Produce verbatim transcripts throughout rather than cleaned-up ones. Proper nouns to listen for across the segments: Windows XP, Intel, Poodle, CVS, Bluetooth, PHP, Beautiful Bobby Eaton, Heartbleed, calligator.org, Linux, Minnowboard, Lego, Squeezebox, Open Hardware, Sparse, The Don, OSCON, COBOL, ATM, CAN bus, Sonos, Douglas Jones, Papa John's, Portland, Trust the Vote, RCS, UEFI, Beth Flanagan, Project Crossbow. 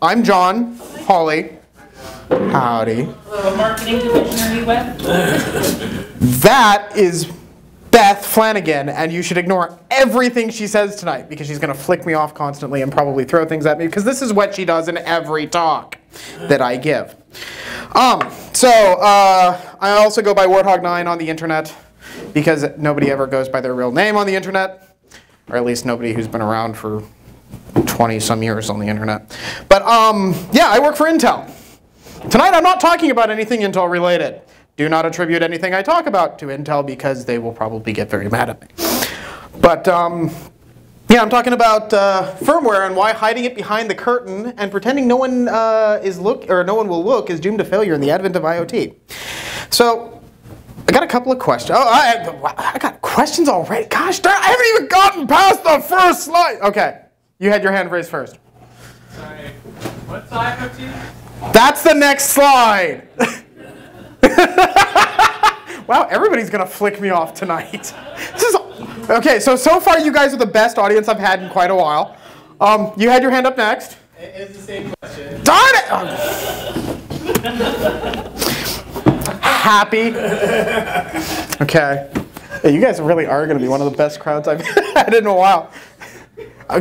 I'm John Holly. Howdy. Hello, marketing division are you with? That is Beth Flanagan, and you should ignore everything she says tonight because she's going to flick me off constantly and probably throw things at me because this is what she does in every talk that I give. Um, so uh, I also go by Warthog nine on the internet because nobody ever goes by their real name on the internet, or at least nobody who's been around for twenty some years on the internet. But um, yeah, I work for Intel. Tonight I'm not talking about anything Intel related. Do not attribute anything I talk about to Intel because they will probably get very mad at me. But um, yeah, I'm talking about uh, firmware and why hiding it behind the curtain and pretending no one uh, is look or no one will look is doomed to failure in the advent of IoT. So I got a couple of questions. Oh, I, I got questions already. Gosh darn, I haven't even gotten past the first slide. Okay, you had your hand raised first. Sorry, what's IoT? That's the next slide. Wow, everybody's gonna flick me off tonight. This is okay. So so far, you guys are the best audience I've had in quite a while. Um, you had your hand up next. It is the same question. Darn it! Oh. Happy. Okay. Yeah, you guys really are gonna be one of the best crowds I've had in a while. I,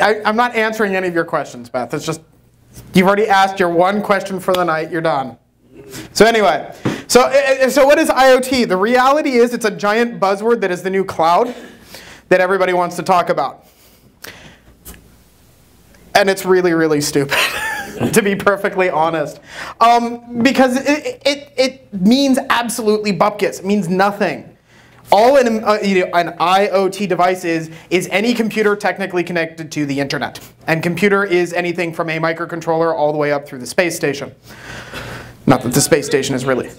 I, I'm not answering any of your questions, Beth. It's just you've already asked your one question for the night. You're done. So anyway, so, so what is IoT? The reality is it's a giant buzzword that is the new cloud that everybody wants to talk about. And it's really, really stupid, to be perfectly honest. Um, because it, it, it means absolutely bupkis. It means nothing. All an, uh, you know, an IoT device is, is any computer technically connected to the internet. And computer is anything from a microcontroller all the way up through the space station. Not that the space station is really.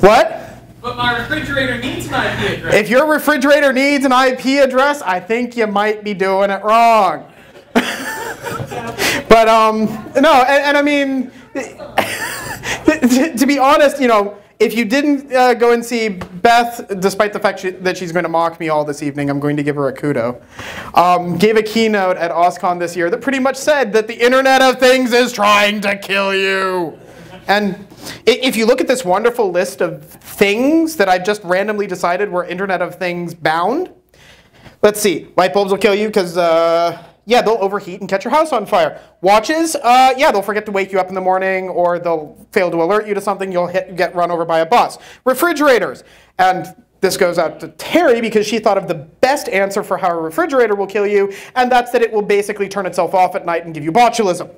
What? But my refrigerator needs an I P address. If your refrigerator needs an I P address, I think you might be doing it wrong. But um, no, and, and I mean, to, to be honest, you know, if you didn't uh, go and see Beth, despite the fact she, that she's going to mock me all this evening, I'm going to give her a kudo. Um, gave a keynote at OSCON this year that pretty much said that the Internet of Things is trying to kill you. And if you look at this wonderful list of things that I've just randomly decided were Internet of Things bound, let's see. Light bulbs will kill you because, uh, yeah, they'll overheat and catch your house on fire. Watches, uh, yeah, they'll forget to wake you up in the morning or they'll fail to alert you to something. You'll hit, get run over by a bus. Refrigerators, and this goes out to Terry because she thought of the best answer for how a refrigerator will kill you, and that's that it will basically turn itself off at night and give you botulism.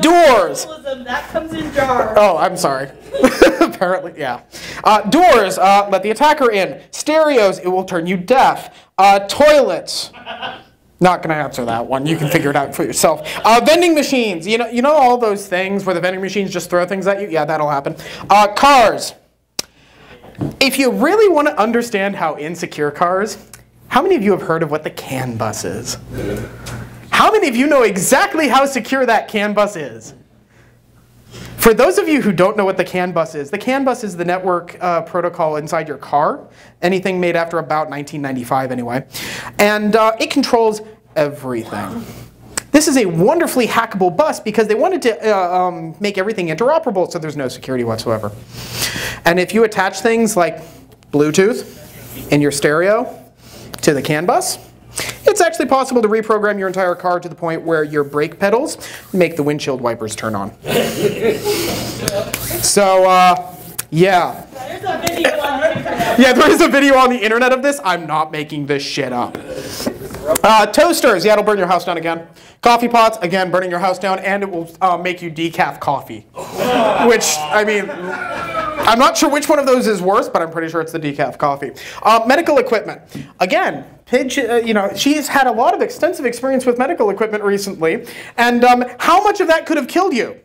Doors. That comes in jars. Oh, I'm sorry. Apparently, yeah. Uh, doors, uh, let the attacker in. Stereos, it will turn you deaf. Uh, toilets. Not going to answer that one. You can figure it out for yourself. Uh, vending machines. You know, you know all those things where the vending machines just throw things at you? Yeah, that'll happen. Uh, cars. If you really want to understand how insecure cars, how many of you have heard of what the CAN bus is? How many of you know exactly how secure that CAN bus is? For those of you who don't know what the CAN bus is, the CAN bus is the network uh, protocol inside your car, anything made after about nineteen ninety-five anyway, and uh, it controls everything. This is a wonderfully hackable bus because they wanted to uh, um, make everything interoperable so there's no security whatsoever. And if you attach things like Bluetooth in your stereo to the CAN bus, it's actually possible to reprogram your entire car to the point where your brake pedals make the windshield wipers turn on. So, uh, yeah. There's a video on the internet. Yeah, there is a video on the internet of this. I'm not making this shit up. Uh, toasters, yeah, it'll burn your house down again. Coffee pots, again, burning your house down, and it will uh, make you decaf coffee. Which, I mean, I'm not sure which one of those is worse, but I'm pretty sure it's the decaf coffee. Uh, medical equipment, again. Pidge, uh, you know, she's had a lot of extensive experience with medical equipment recently, and um, how much of that could have killed you?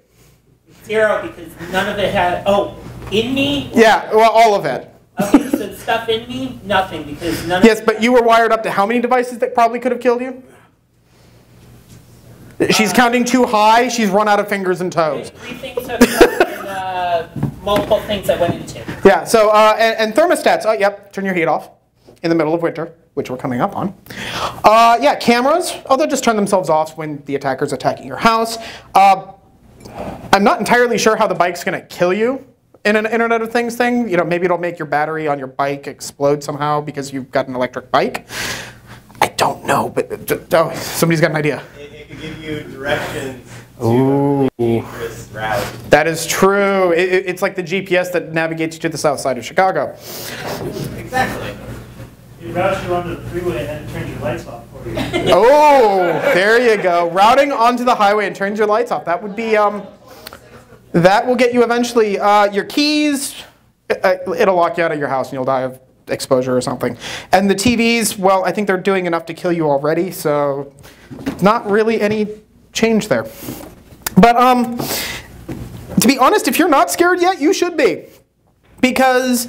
Zero, because none of it had, oh, in me? Yeah, well, all of it. Okay, so stuff in me, nothing, because none of yes, it. Yes, but you were wired up to how many devices that probably could have killed you? She's uh, counting too high, she's run out of fingers and toes. Three things have and, uh, multiple things I went into. Yeah, so, uh, and, and thermostats, oh, yep, turn your heat off in the middle of winter. which we're coming up on. Uh, yeah, cameras, oh, they'll just turn themselves off when the attacker's attacking your house. Uh, I'm not entirely sure how the bike's going to kill you in an Internet of Things thing. You know, maybe it'll make your battery on your bike explode somehow because you've got an electric bike. I don't know, but oh, somebody's got an idea. It, it could give you directions. Ooh. Dangerous route. That is true. It, it, it's like the G P S that navigates you to the south side of Chicago. Exactly. It routes you onto the freeway and then turns your lights off for you. Oh, there you go. Routing onto the highway and turns your lights off. That would be, um, that will get you eventually uh, your keys. It, it'll lock you out of your house and you'll die of exposure or something. And the T Vs, well, I think they're doing enough to kill you already, so not really any change there. But um, to be honest, if you're not scared yet, you should be. Because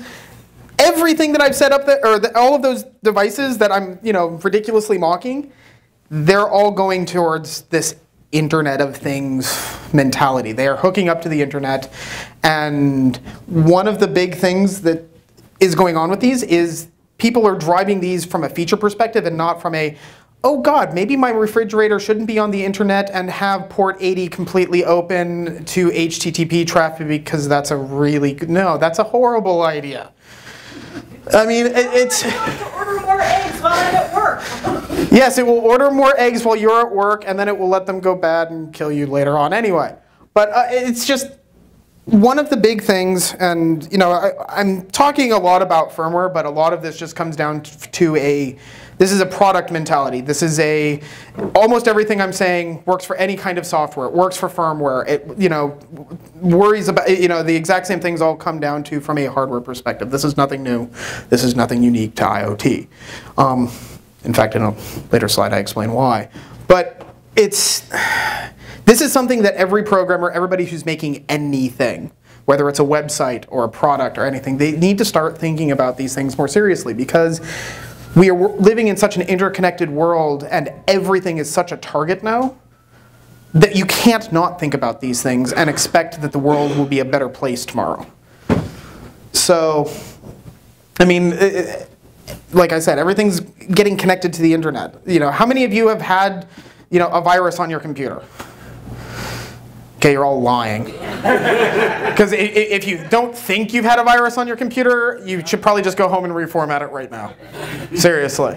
everything that I've set up, that, or the, all of those devices that I'm you know, ridiculously mocking, they're all going towards this Internet of Things mentality. They are hooking up to the Internet. And one of the big things that is going on with these is people are driving these from a feature perspective and not from a, oh God, maybe my refrigerator shouldn't be on the internet and have port eighty completely open to H T T P traffic because that's a really, no, that's a horrible idea. I mean, it, it's. I'm going to order more eggs while I'm at work. Yes, it will order more eggs while you're at work, and then it will let them go bad and kill you later on anyway. But uh, it's just one of the big things, and you know, I, I'm talking a lot about firmware, but a lot of this just comes down to a, this is a product mentality. This is a, almost everything I'm saying works for any kind of software. It works for firmware. It, you know, worries about, you know, the exact same things all come down to from a hardware perspective. This is nothing new. This is nothing unique to IoT. Um, in fact, in a later slide, I explain why. But it's, this is something that every programmer, everybody who's making anything, whether it's a website or a product or anything, they need to start thinking about these things more seriously, because we are living in such an interconnected world and everything is such a target now that you can't not think about these things and expect that the world will be a better place tomorrow. So, I mean, it, like I said, everything's getting connected to the internet. You know, how many of you have had, you know, a virus on your computer? Okay, you're all lying. Because if you don't think you've had a virus on your computer, you should probably just go home and reformat it right now. Seriously.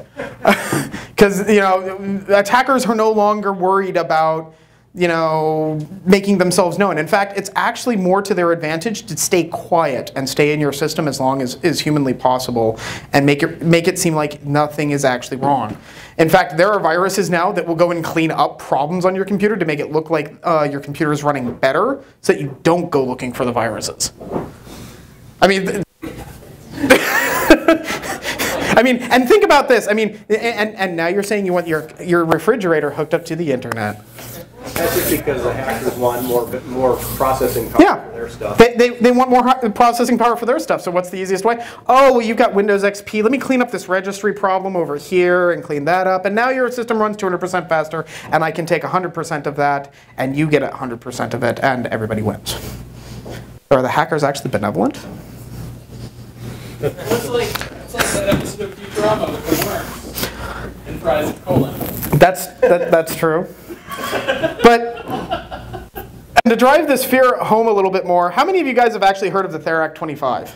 Because, you know, attackers are no longer worried about, you know, making themselves known. In fact, it's actually more to their advantage to stay quiet and stay in your system as long as is humanly possible and make it, make it seem like nothing is actually wrong. In fact, there are viruses now that will go and clean up problems on your computer to make it look like uh, your computer is running better, so that you don't go looking for the viruses. I mean, I mean, and think about this. I mean, and, and now you're saying you want your, your refrigerator hooked up to the internet. That's just because the hackers want more, more processing power yeah. for their stuff. They, they, they want more processing power for their stuff, so what's the easiest way? Oh, well, you've got Windows X P. Let me clean up this registry problem over here and clean that up. And now your system runs two hundred percent faster, and I can take one hundred percent of that, and you get one hundred percent of it, and everybody wins. Are the hackers actually benevolent? It's like, it's like that episode of Futurama with the worms and fries and colon. That's, that, that's true. But, and to drive this fear home a little bit more, how many of you guys have actually heard of the Therac twenty-five?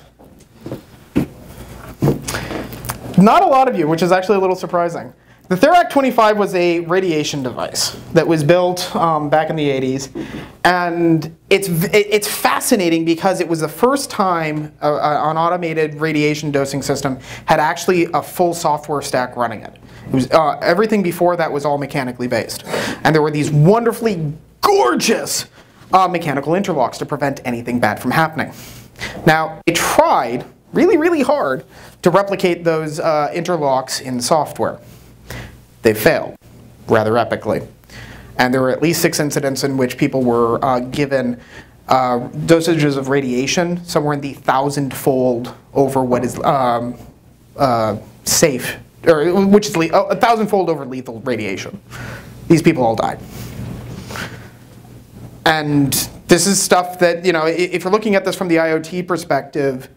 Not a lot of you, which is actually a little surprising. The Therac twenty-five was a radiation device that was built um, back in the eighties. And it's, it's fascinating because it was the first time a, a, an automated radiation dosing system had actually a full software stack running it. It was, uh, everything before that was all mechanically based. And there were these wonderfully gorgeous uh, mechanical interlocks to prevent anything bad from happening. Now, they tried really, really hard to replicate those uh, interlocks in software. They failed rather epically. And there were at least six incidents in which people were uh, given uh, dosages of radiation somewhere in the thousand-fold over what is um, uh, safe, or which is le oh, a thousand-fold over lethal radiation. These people all died. And this is stuff that, you know, if you're looking at this from the IoT perspective,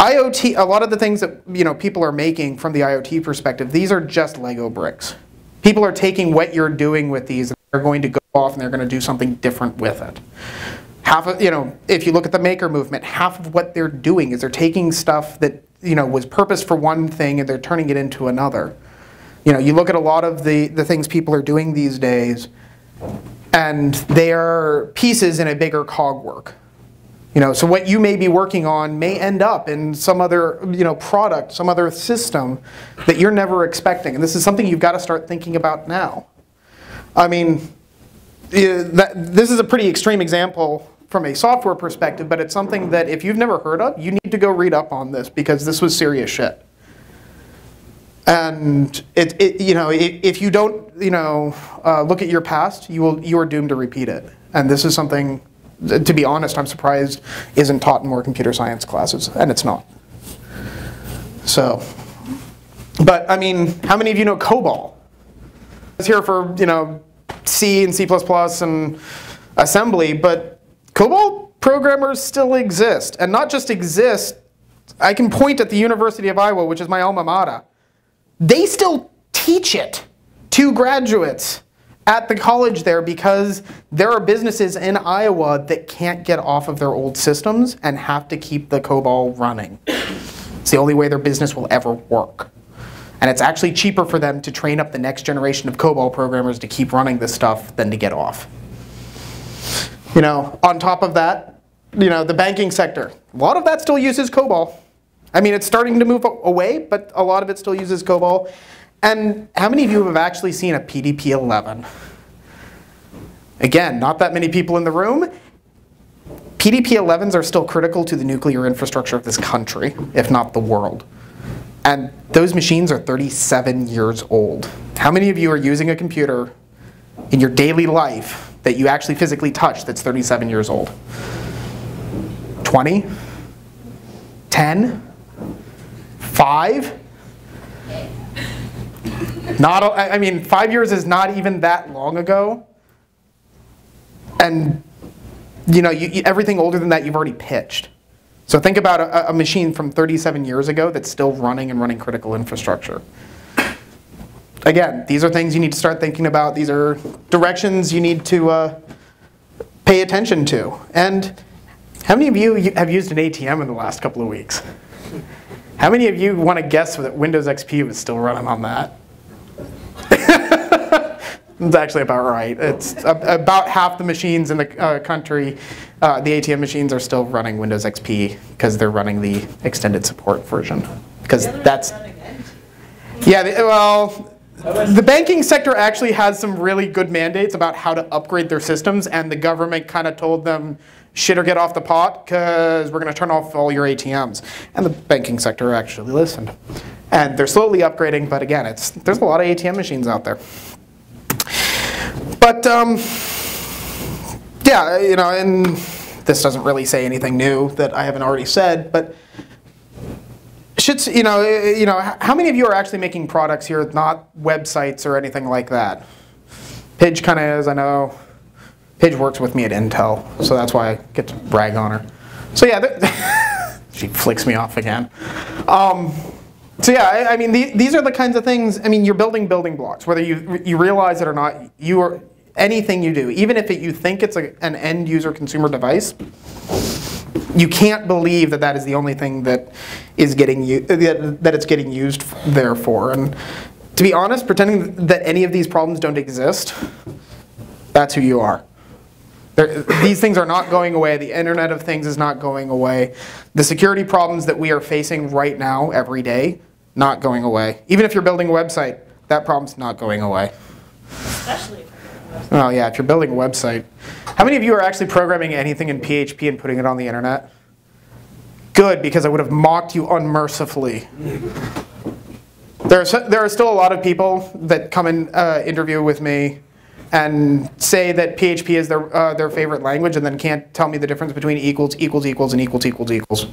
I O T, a lot of the things that you know people are making from the I O T perspective, these are just Lego bricks. People are taking what you're doing with these and they're going to go off and they're going to do something different with it. Half of, you know, if you look at the maker movement, half of what they're doing is they're taking stuff that you know was purposed for one thing and they're turning it into another. You know, you look at a lot of the, the things people are doing these days and they are pieces in a bigger cogwork. You know, so what you may be working on may end up in some other, you know, product, some other system that you're never expecting. And this is something you've got to start thinking about now. I mean, that, this is a pretty extreme example from a software perspective, but it's something that if you've never heard of, you need to go read up on this because this was serious shit. And it, it you know, it, if you don't, you know, uh, look at your past, you will, you are doomed to repeat it. And this is something, to be honest, I'm surprised isn't taught in more computer science classes, and it's not. So, but I mean, how many of you know COBOL? It's here for, you know, C and C plus plus and assembly, but COBOL programmers still exist, and not just exist, I can point at the University of Iowa, which is my alma mater. They still teach it to graduates at the college there because there are businesses in Iowa that can't get off of their old systems and have to keep the COBOL running. It's the only way their business will ever work. And it's actually cheaper for them to train up the next generation of COBOL programmers to keep running this stuff than to get off. You know, on top of that, you know, the banking sector, a lot of that still uses COBOL. I mean, it's starting to move away, but a lot of it still uses COBOL. And how many of you have actually seen a P D P eleven? Again, not that many people in the room. P D P elevens are still critical to the nuclear infrastructure of this country, if not the world. And those machines are thirty-seven years old. How many of you are using a computer in your daily life that you actually physically touch that's thirty-seven years old? twenty? ten? five? Not, I mean, five years is not even that long ago. And, you know, you, everything older than that you've already pitched. So think about a, a machine from thirty-seven years ago that's still running and running critical infrastructure. Again, these are things you need to start thinking about. These are directions you need to uh, pay attention to. And how many of you have used an A T M in the last couple of weeks? How many of you want to guess that Windows X P was still running on that? It's actually about right. It's about half the machines in the uh, country, uh, the A T M machines are still running Windows X P because they're running the extended support version. Because that's, yeah, they, well, the banking sector actually has some really good mandates about how to upgrade their systems, and the government kind of told them, shit or get off the pot, because we're going to turn off all your A T Ms. And the banking sector actually listened. And they're slowly upgrading, but again, it's, there's a lot of A T M machines out there. But, um, yeah, you know, and this doesn't really say anything new that I haven't already said, but should, you know, you know, how many of you are actually making products here, not websites or anything like that? Pidge kind of is, I know. Pidge works with me at Intel, so that's why I get to brag on her. So yeah, she flicks me off again. Um, So yeah, I, I mean, the, these are the kinds of things, I mean, you're building building blocks, whether you, you realize it or not, you are, anything you do, even if it, you think it's a, an end user consumer device, you can't believe that that is the only thing that is getting you, that, that it's getting used there for. And to be honest, pretending that any of these problems don't exist, that's who you are. There, these things are not going away. The Internet of Things is not going away. The security problems that we are facing right now every day, not going away. Even if you're building a website, that problem's not going away. Especially if you're building a website. Oh yeah, if you're building a website. How many of you are actually programming anything in P H P and putting it on the internet? Good, because I would have mocked you unmercifully. There are, there are still a lot of people that come and uh, interview with me and say that P H P is their, uh, their favorite language and then can't tell me the difference between equals, equals, equals, and equals, equals, equals.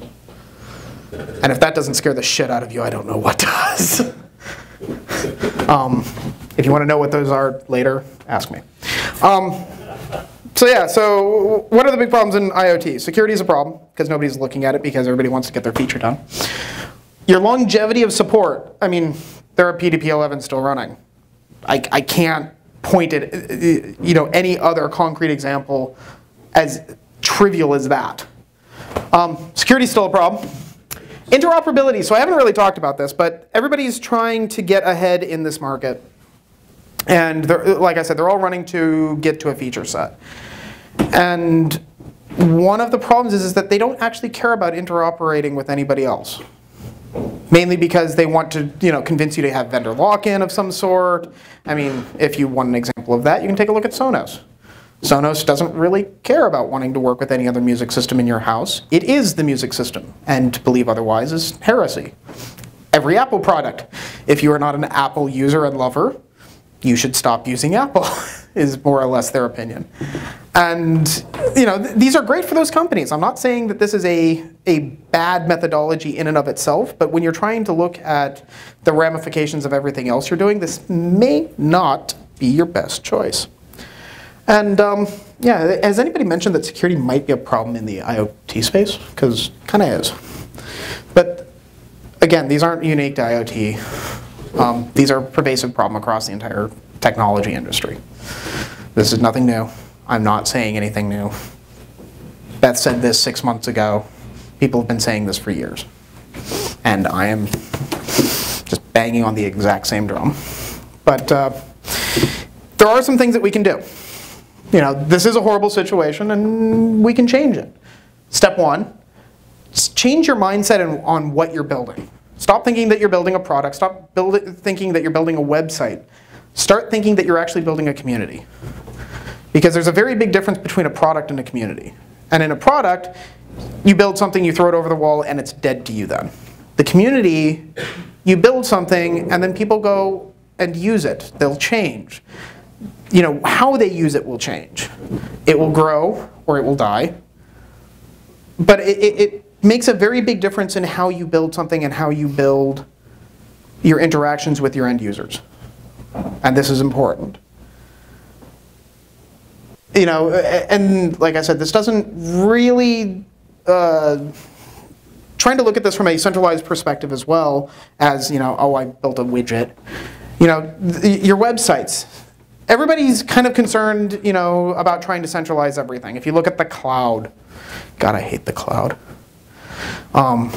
And if that doesn't scare the shit out of you, I don't know what does. um, if you want to know what those are later, ask me. Um, So yeah, so what are the big problems in IoT? Security is a problem, because nobody's looking at it because everybody wants to get their feature done. Your longevity of support. I mean, there are P D P eleven still running. I, I can't point at you know, any other concrete example as trivial as that. Um, security is still a problem. Interoperability, so I haven't really talked about this, but everybody's trying to get ahead in this market. And they're, like I said, they're all running to get to a feature set. And one of the problems is, is that they don't actually care about interoperating with anybody else. Mainly because they want to you know, convince you to have vendor lock-in of some sort. I mean, if you want an example of that, you can take a look at Sonos. Sonos doesn't really care about wanting to work with any other music system in your house. It is the music system, and to believe otherwise is heresy. Every Apple product. If you are not an Apple user and lover, you should stop using Apple, is more or less their opinion. And you know, th these are great for those companies. I'm not saying that this is a, a bad methodology in and of itself, but when you're trying to look at the ramifications of everything else you're doing, this may not be your best choice. And um, yeah, has anybody mentioned that security might be a problem in the IoT space? Because it kind of is. But again, these aren't unique to IoT. Um, these are a pervasive problem across the entire technology industry. This is nothing new. I'm not saying anything new. Beth said this six months ago. People have been saying this for years. And I am just banging on the exact same drum. But uh, there are some things that we can do. You know, this is a horrible situation and we can change it. Step one, change your mindset in, on what you're building. Stop thinking that you're building a product. Stop building, thinking that you're building a website. Start thinking that you're actually building a community. Because there's a very big difference between a product and a community. And in a product, you build something, you throw it over the wall, and it's dead to you then. The community, you build something, and then people go and use it. They'll change. You know, how they use it will change. It will grow, or it will die. But it, it, it makes a very big difference in how you build something and how you build your interactions with your end users. And this is important. You know, and like I said, this doesn't really, uh, trying to look at this from a centralized perspective as well as, you know, oh, I built a widget. You know, th your websites. Everybody's kind of concerned, you know, about trying to centralize everything. If you look at the cloud, God, I hate the cloud. Um,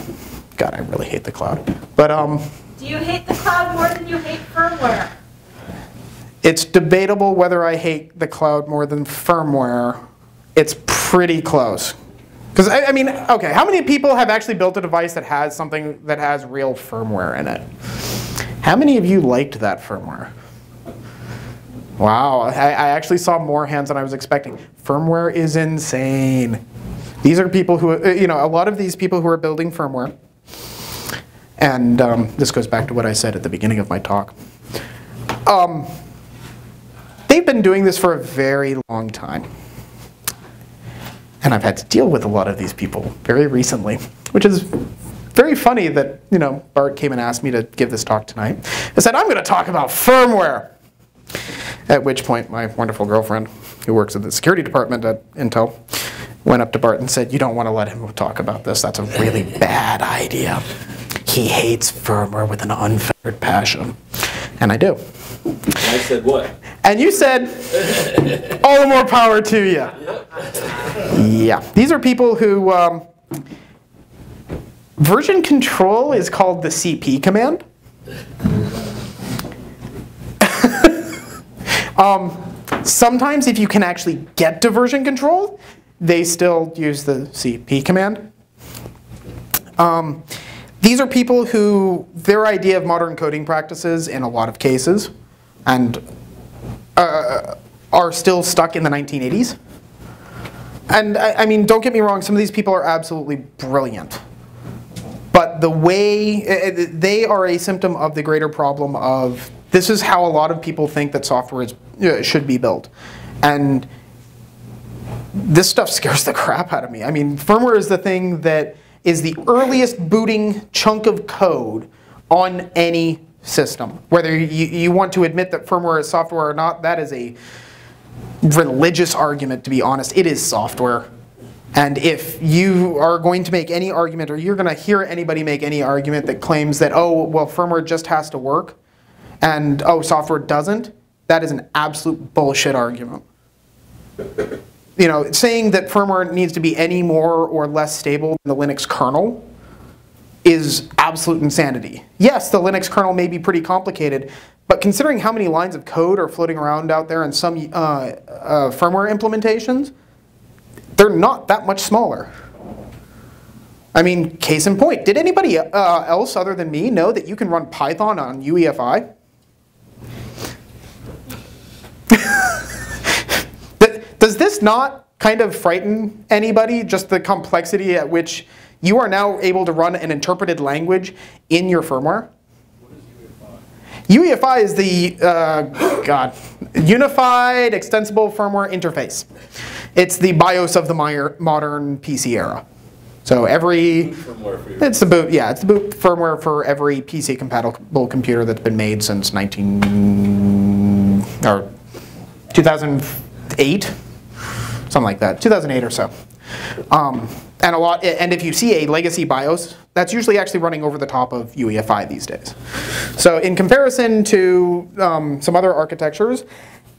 God, I really hate the cloud. But um, do you hate the cloud more than you hate firmware? It's debatable whether I hate the cloud more than firmware. It's pretty close. Because I, I mean, okay, how many people have actually built a device that has something that has real firmware in it? How many of you liked that firmware? Wow, I, I actually saw more hands than I was expecting. Firmware is insane. These are people who, you know, a lot of these people who are building firmware, and um, this goes back to what I said at the beginning of my talk. Um, they've been doing this for a very long time. And I've had to deal with a lot of these people very recently, which is very funny that, you know, Bart came and asked me to give this talk tonight. I said, I'm going to talk about firmware. At which point, my wonderful girlfriend, who works at the security department at Intel, went up to Bart and said, you don't want to let him talk about this. That's a really bad idea. He hates firmware with an unfettered passion. And I do. I said what? And you said, all the more power to you. Yep. Yeah. These are people who, um, version control is called the C P command. um, sometimes if you can actually get to version control, they still use the C P command. Um, these are people who, their idea of modern coding practices in a lot of cases, and uh, are still stuck in the nineteen eighties. And I, I mean, don't get me wrong, some of these people are absolutely brilliant. But the way, they are a symptom of the greater problem of, this is how a lot of people think that software is, uh, should be built. And this stuff scares the crap out of me. I mean, firmware is the thing that is the earliest booting chunk of code on any system. Whether you, you want to admit that firmware is software or not, that is a religious argument, to be honest. It is software. And if you are going to make any argument, or you're going to hear anybody make any argument that claims that, oh, well, firmware just has to work, and, oh, software doesn't, that is an absolute bullshit argument. You know, saying that firmware needs to be any more or less stable than the Linux kernel is absolute insanity. Yes, the Linux kernel may be pretty complicated, but considering how many lines of code are floating around out there in some uh, uh, firmware implementations, they're not that much smaller. I mean, case in point, did anybody uh, else other than me know that you can run Python on U E F I? Does this not kind of frighten anybody, just the complexity at which you are now able to run an interpreted language in your firmware? What is U E F I? U E F I is the, uh, God, Unified Extensible Firmware Interface. It's the BIOS of the modern P C era. So every, boot it's the boot, yeah, it's the boot firmware for every P C compatible computer that's been made since nineteen, or two thousand eight, something like that, two thousand eight or so. Um, and a lot, and if you see a legacy BIOS, that's usually actually running over the top of U E F I these days. So in comparison to um, some other architectures,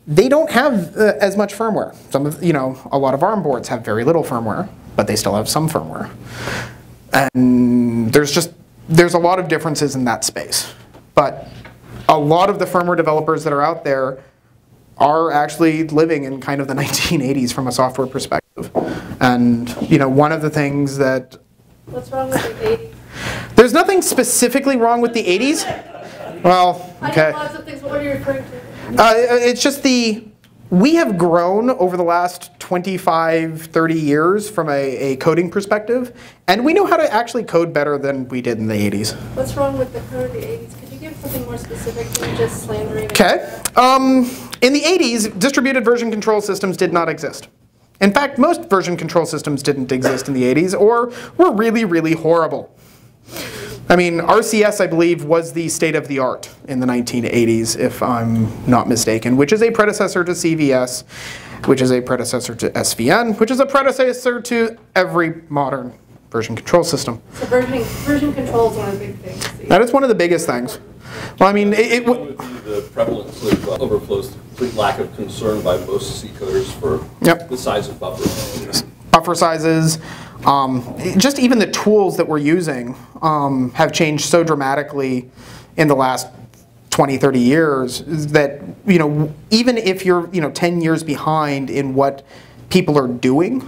they don't have uh, as much firmware. Some of, you know, a lot of ARM boards have very little firmware, but they still have some firmware. And there's just, there's a lot of differences in that space. But a lot of the firmware developers that are out there are actually living in kind of the nineteen eighties from a software perspective. And, you know, one of the things that... What's wrong with the eighties? There's nothing specifically wrong with the eighties. Well, okay. I know lots of things, but what are you referring to? Uh, it's just the, we have grown over the last twenty-five, thirty years from a, a coding perspective, and we know how to actually code better than we did in the eighties. What's wrong with the code of the eighties? Could you give something more specific than just slandering? Okay. Um, in the eighties, distributed version control systems did not exist. In fact, most version control systems didn't exist in the eighties, or were really, really horrible. I mean, R C S, I believe, was the state of the art in the nineteen eighties, if I'm not mistaken, which is a predecessor to C V S, which is a predecessor to S V N, which is a predecessor to every modern version control system. So version, version control is one of the big things. That is one of the biggest things. Well, I mean, it, it would be the prevalence of overflows, complete lack of concern by most C coders for yep. the size of buffers. Buffer sizes. Um, just even the tools that we're using um, have changed so dramatically in the last twenty, thirty years that, you know, even if you're, you know, ten years behind in what people are doing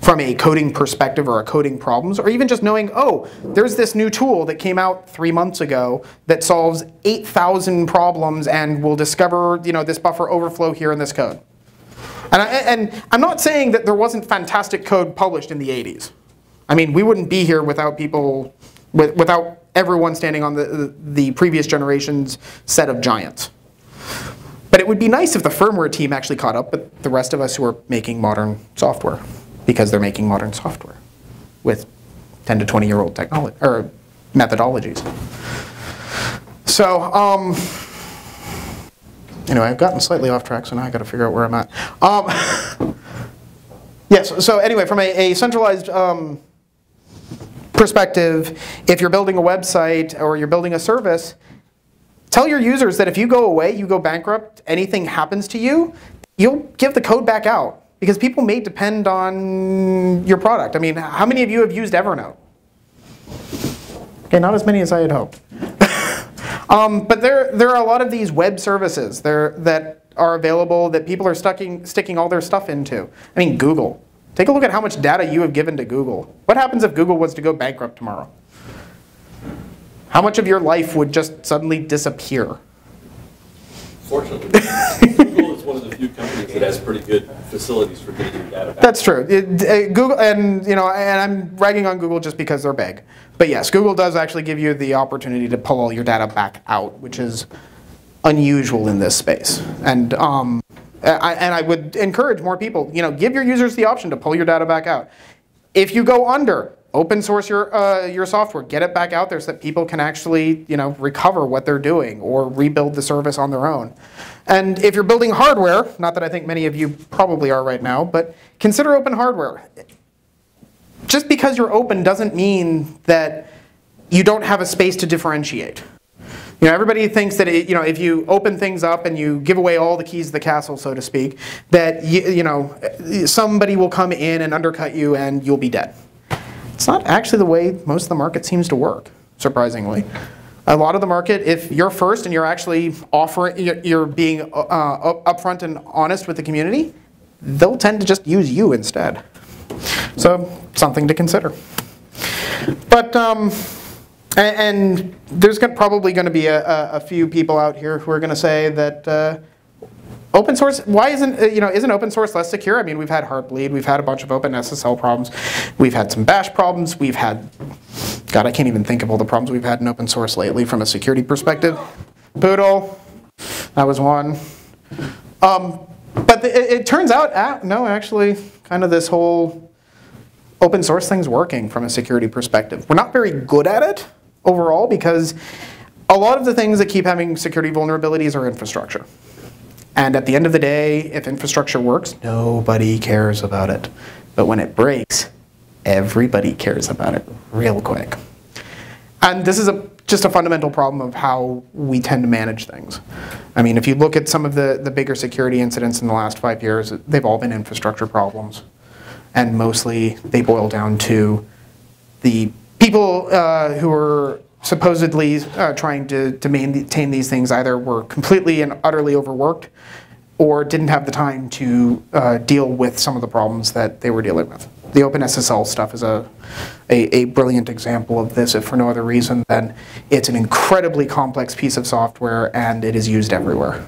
from a coding perspective or a coding problems, or even just knowing, oh, there's this new tool that came out three months ago that solves eight thousand problems and will discover, you know, this buffer overflow here in this code. And, I, and I'm not saying that there wasn't fantastic code published in the eighties. I mean, we wouldn't be here without people, with, without everyone standing on the, the previous generation's set of giants. But it would be nice if the firmware team actually caught up with the rest of us who are making modern software, because they're making modern software with ten to twenty year old technology, or methodologies. So, um, anyway, I've gotten slightly off track, so now I've got to figure out where I'm at. Um, yes, so anyway, from a, a centralized um, perspective, if you're building a website or you're building a service, tell your users that if you go away, you go bankrupt, anything happens to you, you'll give the code back out. Because people may depend on your product. I mean, how many of you have used Evernote? Okay, not as many as I had hoped. Um, but there, there are a lot of these web services there that are available that people are sticking, sticking all their stuff into. I mean, Google. Take a look at how much data you have given to Google. What happens if Google was to go bankrupt tomorrow? How much of your life would just suddenly disappear? Fortunately, Google is one of the few companies that has pretty good facilities for getting your data back. That's true. It, uh, Google, and you know, and I'm ragging on Google just because they're big. But yes, Google does actually give you the opportunity to pull all your data back out, which is unusual in this space. And um, I, and I would encourage more people. You know, give your users the option to pull your data back out. If you go under, open source your uh, your software, get it back out there so that people can actually, you know, recover what they're doing or rebuild the service on their own. And if you're building hardware, not that I think many of you probably are right now, but consider open hardware. Just because you're open doesn't mean that you don't have a space to differentiate. You know, everybody thinks that it, you know, if you open things up and you give away all the keys to the castle, so to speak, that you, you know, somebody will come in and undercut you and you'll be dead. It's not actually the way most of the market seems to work, surprisingly. A lot of the market, if you're first and you're actually offering, you're being uh, upfront and honest with the community, they'll tend to just use you instead. So something to consider. But. Um, And there's probably going to be a, a few people out here who are going to say that uh, open source, why isn't, you know, isn't open source less secure? I mean, we've had Heartbleed, we've had a bunch of OpenSSL problems, we've had some bash problems, we've had, God, I can't even think of all the problems we've had in open source lately from a security perspective. Poodle, that was one. Um, but the, it, it turns out, ah, no, actually, kind of this whole open source thing's working from a security perspective. We're not very good at it overall, because a lot of the things that keep having security vulnerabilities are infrastructure. And at the end of the day, if infrastructure works, nobody cares about it. But when it breaks, everybody cares about it real quick. And this is a, just a fundamental problem of how we tend to manage things. I mean, if you look at some of the, the bigger security incidents in the last five years, they've all been infrastructure problems. And mostly they boil down to the people uh, who were supposedly uh, trying to, to maintain these things either were completely and utterly overworked or didn't have the time to uh, deal with some of the problems that they were dealing with. The OpenSSL stuff is a, a, a brilliant example of this, if for no other reason than it's an incredibly complex piece of software and it is used everywhere.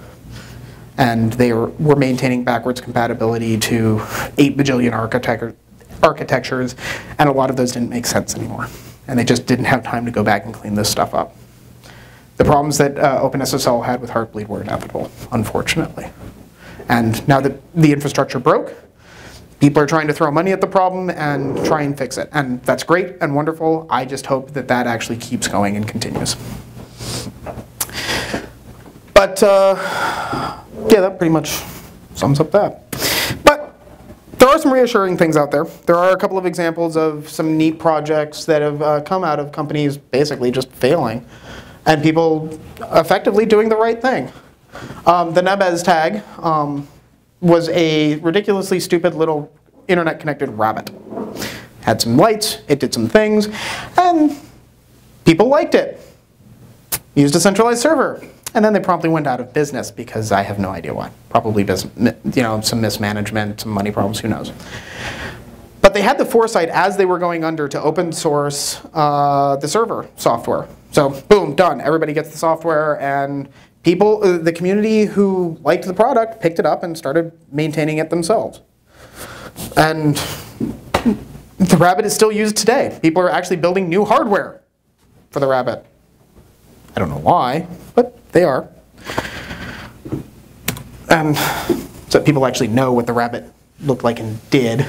And they were, were maintaining backwards compatibility to eight bajillion architecture, architectures, and a lot of those didn't make sense anymore. And they just didn't have time to go back and clean this stuff up. The problems that uh, OpenSSL had with Heartbleed were inevitable, unfortunately. And now that the infrastructure broke, people are trying to throw money at the problem and try and fix it. And that's great and wonderful. I just hope that that actually keeps going and continues. But uh, yeah, that pretty much sums up that. There are some reassuring things out there. There are a couple of examples of some neat projects that have uh, come out of companies basically just failing and people effectively doing the right thing. Um, the Nebez tag um, was a ridiculously stupid little internet-connected rabbit. Had some lights, it did some things, and people liked it. Used a centralized server. And then they promptly went out of business because I have no idea why. Probably business, you know, some mismanagement, some money problems, who knows. But they had the foresight as they were going under to open source uh, the server software. So boom, done. Everybody gets the software, and people, uh, the community who liked the product picked it up and started maintaining it themselves. And the Rabbit is still used today. People are actually building new hardware for the Rabbit. I don't know why, but they are. Um, so people actually know what the rabbit looked like and did.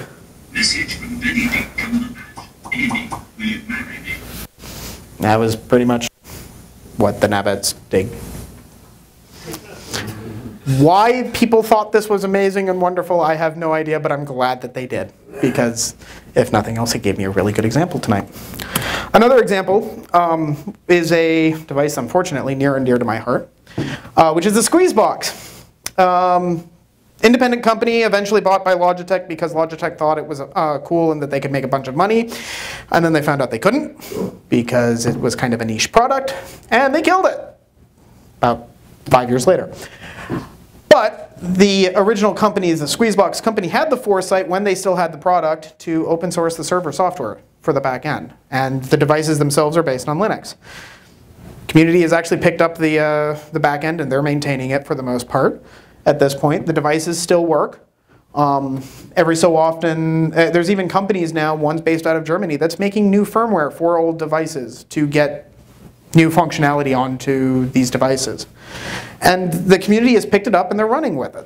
That was pretty much what the rabbits did. Why people thought this was amazing and wonderful, I have no idea, but I'm glad that they did. Because if nothing else, it gave me a really good example tonight. Another example um, is a device, unfortunately, near and dear to my heart, uh, which is the Squeezebox. Um, independent company, eventually bought by Logitech because Logitech thought it was uh, cool and that they could make a bunch of money. And then they found out they couldn't because it was kind of a niche product, and they killed it about five years later. But the original company, the Squeezebox company, had the foresight when they still had the product to open source the server software for the back end. And the devices themselves are based on Linux. Community has actually picked up the, uh, the back end, and they're maintaining it for the most part at this point. The devices still work. Um, every so often, uh, there's even companies now, one's based out of Germany, that's making new firmware for old devices to get new functionality onto these devices. And the community has picked it up and they're running with it.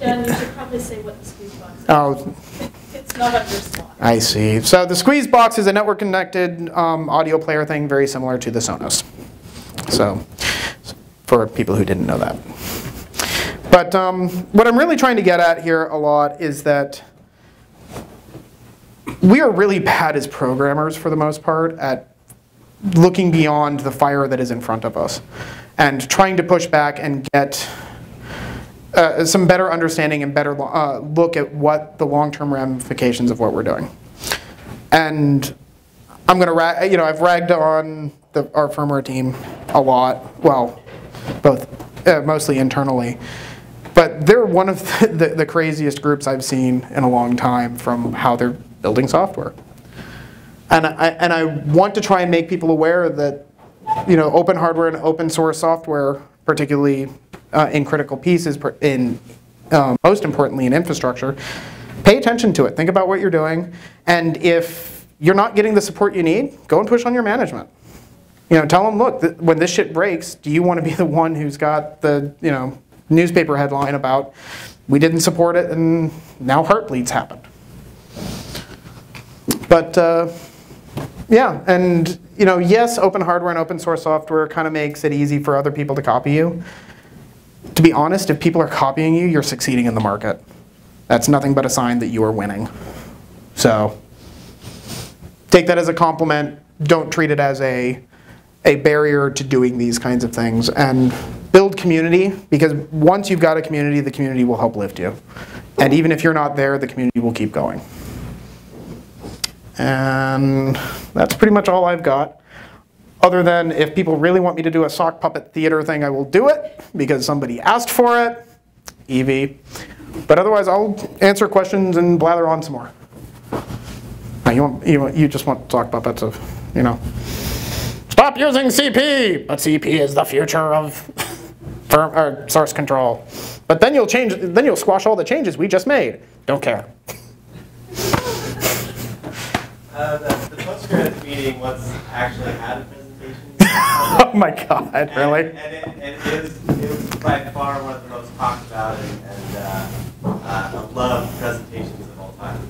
John, you should probably say what the Squeezebox is. Oh. It's not on your slot. I see. So the Squeezebox is a network connected um, audio player thing very similar to the Sonos. So for people who didn't know that. But um, what I'm really trying to get at here a lot is that we are really bad as programmers, for the most part, at looking beyond the fire that is in front of us and trying to push back and get uh, some better understanding and better uh, look at what the long-term ramifications of what we're doing. And I'm going to, ra you know, I've ragged on the, our firmware team a lot. Well, both, uh, mostly internally. But they're one of the, the, the craziest groups I've seen in a long time from how they're building software. And I, and I want to try and make people aware that, you know, open hardware and open source software, particularly uh, in critical pieces, in um, most importantly in infrastructure, pay attention to it. Think about what you're doing. And if you're not getting the support you need, go and push on your management. You know, tell them, look, th when this shit breaks, do you want to be the one who's got the, you know, newspaper headline about we didn't support it and now Heartbleed's happened? But uh, yeah, and you know, yes, open hardware and open source software kind of makes it easy for other people to copy you. To be honest, if people are copying you, you're succeeding in the market. That's nothing but a sign that you are winning. So take that as a compliment. Don't treat it as a a barrier to doing these kinds of things, and build community, because once you've got a community, the community will help lift you. And even if you're not there, the community will keep going. And that's pretty much all I've got, other than if people really want me to do a sock puppet theater thing, I will do it because somebody asked for it, Evie. But otherwise, I'll answer questions and blather on some more. Now, you, want, you, want, you just want sock puppets of, you know, stop using C P, but C P is the future of firm, or source control. But then you'll change, then you'll squash all the changes we just made. Don't care. Uh, the, the PostScript meeting was actually had a presentation. Oh my god, and, really? And, it, and it, was, it was by far one of the most talked about and, and uh, uh, loved presentations of all time.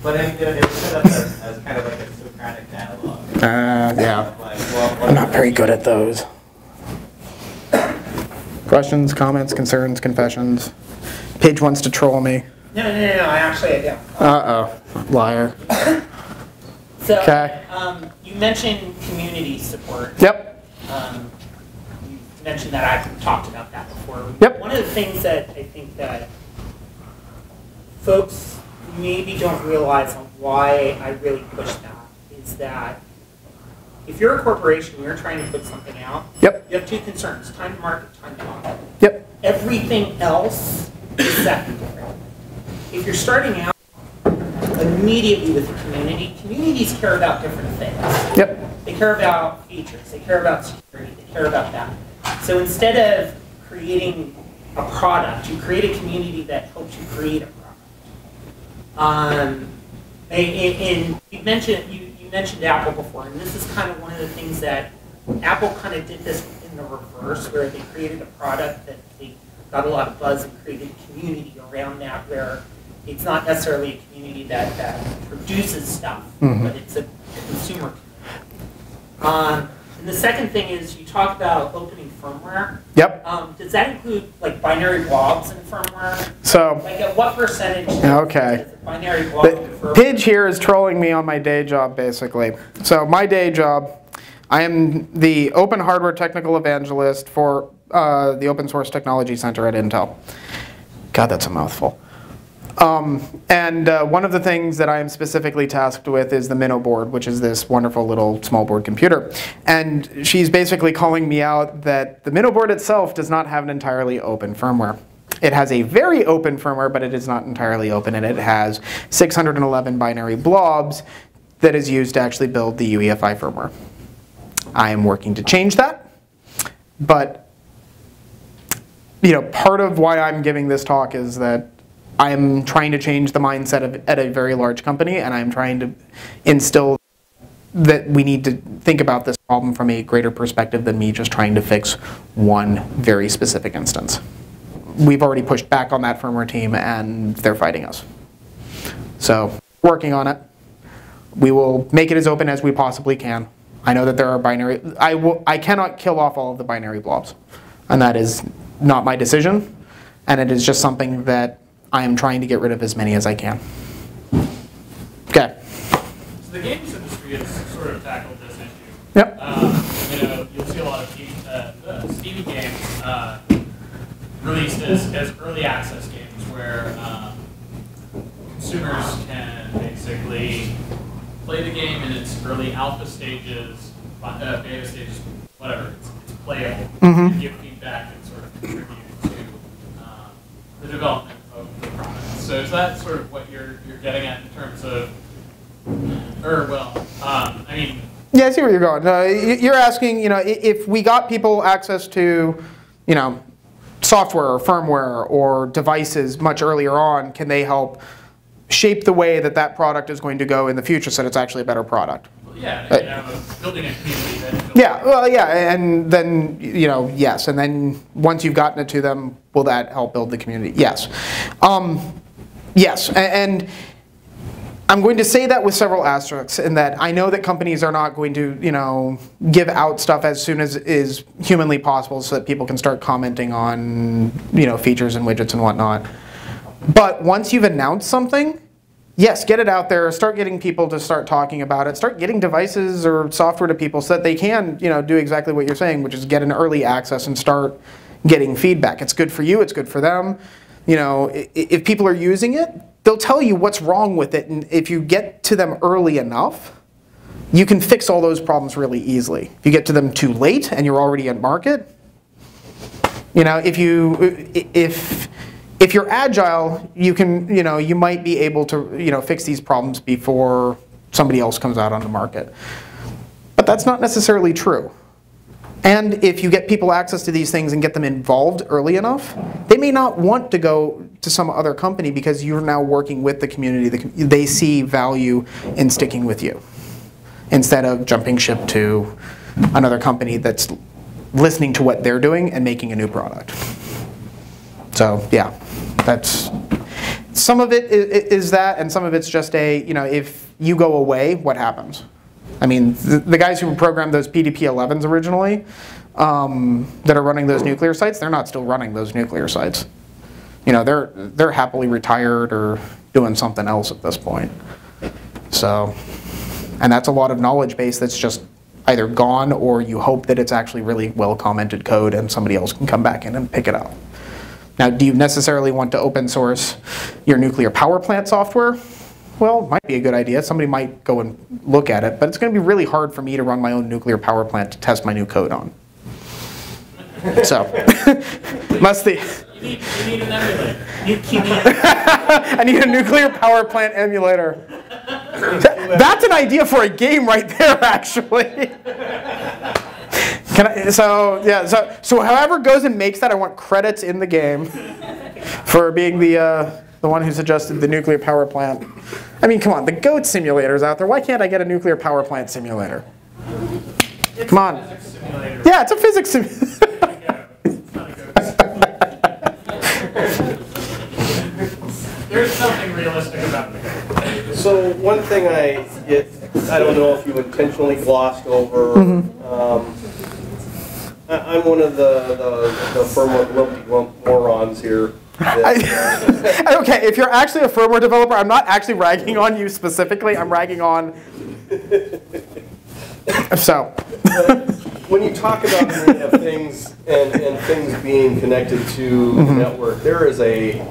But it, it was set up as, as kind of like a Socratic dialogue. Uh, yeah. Like, well, I'm not very good at those. Questions, comments, concerns, confessions. Pidge wants to troll me. No, no, no, no, I actually, yeah. Uh-oh, liar. So, okay. um, you mentioned community support. Yep. Um, you mentioned that I've talked about that before. Yep. One of the things that I think that folks maybe don't realize on why I really push that is that if you're a corporation, you're trying to put something out, yep. you have two concerns, time to market, time to market. Yep. Everything else is secondary. If you're starting out immediately with the community, communities care about different things. Yep. They care about features. They care about security. They care about that. So instead of creating a product, you create a community that helps you create a product. Um, and, and you mentioned you, you mentioned Apple before, and this is kind of one of the things that Apple kind of did this in the reverse, where they created a product that they got a lot of buzz and created a community around that, where it's not necessarily a community that, that produces stuff, mm-hmm. but it's a consumer community. Um, and the second thing is you talk about opening firmware. Yep. Um, does that include like binary blobs in firmware? So, like at what percentage okay. is a binary blob in firmware? Pidge here is trolling me on my day job, basically. So my day job, I am the open hardware technical evangelist for uh, the Open Source Technology Center at Intel. God, that's a mouthful. Um, and uh, one of the things that I am specifically tasked with is the Minnowboard, which is this wonderful little small board computer. And she's basically calling me out that the Minnowboard itself does not have an entirely open firmware. It has a very open firmware, but it is not entirely open, and it has six hundred eleven binary blobs that is used to actually build the U E F I firmware. I am working to change that, but you know, part of why I'm giving this talk is that I'm trying to change the mindset of, at a very large company, and I'm trying to instill that we need to think about this problem from a greater perspective than me just trying to fix one very specific instance. We've already pushed back on that firmware team, and they're fighting us. So, working on it. We will make it as open as we possibly can. I know that there are binary, I, will, I cannot kill off all of the binary blobs. And that is not my decision. And it is just something that I am trying to get rid of as many as I can. Okay. So the games industry has sort of tackled this issue. Yep. Um, you know, you'll see a lot of T V, uh, uh, Steam games uh, released as, as early access games where um, consumers can basically play the game in its early alpha stages, uh, beta stages, whatever. It's, it's playable. Mm-hmm. You give feedback and sort of contribute to um, the development of the product. So is that sort of what you're you're getting at in terms of, or well, um, I mean. Yeah, I see where you're going. Uh, you're asking, you know, if we got people access to, you know, software or firmware or devices much earlier on, can they help shape the way that that product is going to go in the future so that it's actually a better product? Well, yeah, uh, you know, building a community. Then building yeah, well, yeah, and then, you know, yes. And then once you've gotten it to them, will that help build the community? Yes. Um, yes, and, and I'm going to say that with several asterisks in that I know that companies are not going to, you know, give out stuff as soon as is humanly possible so that people can start commenting on, you know, features and widgets and whatnot. But once you've announced something, yes, get it out there, start getting people to start talking about it, start getting devices or software to people so that they can, you know, do exactly what you're saying, which is get an early access and start getting feedback. It's good for you, it's good for them. You know, if people are using it, they'll tell you what's wrong with it, and if you get to them early enough, you can fix all those problems really easily. If you get to them too late and you're already at market, you know, if you if if you're agile, you can, you know, you might be able to, you know, fix these problems before somebody else comes out on the market. But that's not necessarily true. And if you get people access to these things and get them involved early enough, they may not want to go to some other company because you're now working with the community. They see value in sticking with you instead of jumping ship to another company that's listening to what they're doing and making a new product. So yeah, that's, some of it is that, and some of it's just a, you know, if you go away, what happens? I mean, the, the guys who programmed those P D P elevens originally um, that are running those nuclear sites, they're not still running those nuclear sites. You know, they're, they're happily retired or doing something else at this point. So, and that's a lot of knowledge base that's just either gone or you hope that it's actually really well commented code and somebody else can come back in and pick it up. Now, do you necessarily want to open source your nuclear power plant software? Well, it might be a good idea. Somebody might go and look at it, but it's going to be really hard for me to run my own nuclear power plant to test my new code on. So, must the you need, you need an emulator. You keep I need a nuclear power plant emulator. That's an idea for a game right there, actually. Can I, so yeah, so so whoever goes and makes that, I want credits in the game for being the. Uh, The one who suggested the nuclear power plant. I mean, come on, the goat simulator's out there. Why can't I get a nuclear power plant simulator? It's come on. A simulator. Yeah, it's a physics simulator. There's something realistic about it. So one thing I it, I don't know if you intentionally glossed over. Mm-hmm. um, I, I'm one of the the, the firmware grumpy-grump morons here. I, okay, if you're actually a firmware developer, I'm not actually ragging on you specifically, I'm ragging on... So... When you talk about Internet of Things and, and things being connected to mm-hmm. the network, there is a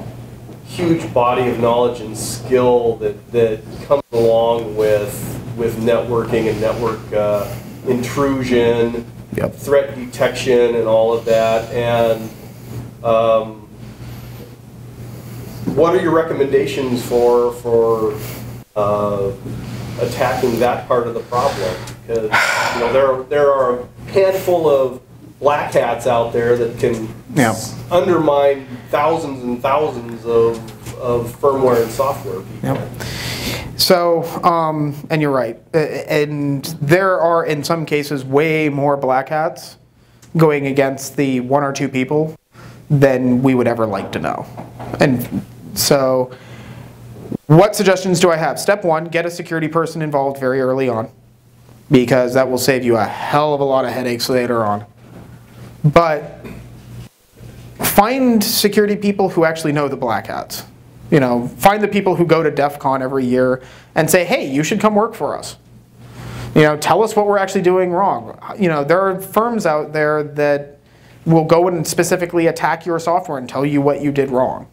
huge body of knowledge and skill that, that comes along with, with networking and network uh, intrusion, yep. threat detection and all of that, and um, what are your recommendations for for uh, attacking that part of the problem? Because you know there are, there are a handful of black hats out there that can yeah. undermine thousands and thousands of of firmware and software people. Yeah. So, um, and you're right, and there are in some cases way more black hats going against the one or two people than we would ever like to know, and. So what suggestions do I have? Step one, get a security person involved very early on. because that will save you a hell of a lot of headaches later on. But find security people who actually know the black hats. You know, find the people who go to DEF CON every year and say, hey, you should come work for us. You know, tell us what we're actually doing wrong. You know, there are firms out there that will go and specifically attack your software and tell you what you did wrong.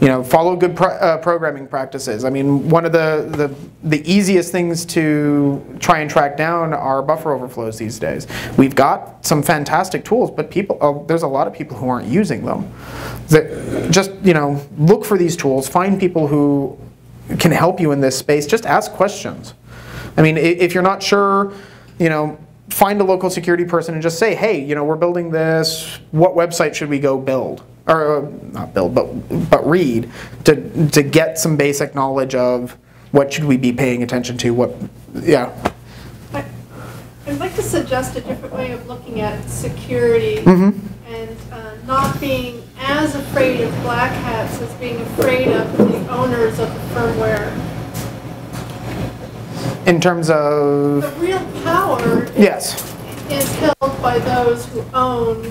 You know, follow good pro uh, programming practices. I mean, one of the, the, the easiest things to try and track down are buffer overflows these days. We've got some fantastic tools, but people, oh, there's a lot of people who aren't using them. That just, you know, look for these tools, find people who can help you in this space, just ask questions. I mean, if you're not sure, you know, find a local security person and just say, hey, you know, we're building this, what website should we go build? Or not build, but, but read to, to get some basic knowledge of what should we be paying attention to, what, yeah. I, I'd like to suggest a different way of looking at security mm-hmm. and uh, not being as afraid of black hats as being afraid of the owners of the firmware. In terms of the real power is, yes. is held by those who own